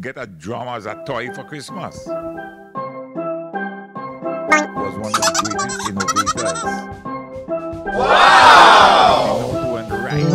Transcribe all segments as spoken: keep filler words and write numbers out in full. get a drum as a toy for Christmas. He was one of the greatest innovators. Wow! You know, and right.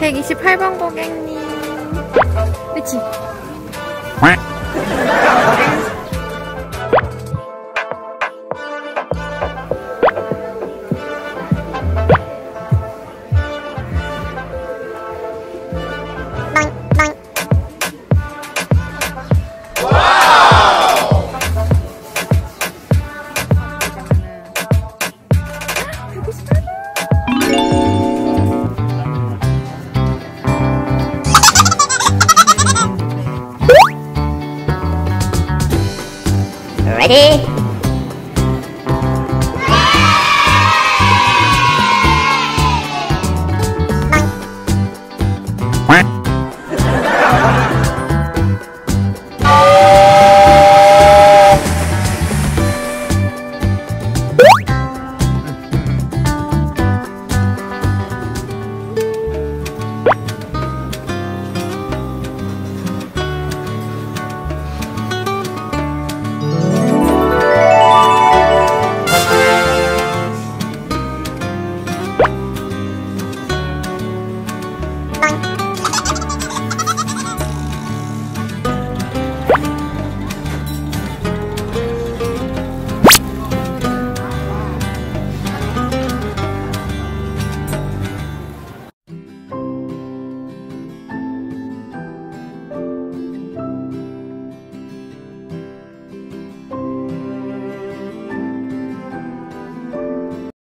백이십팔 번 고객님. 그치? Ready?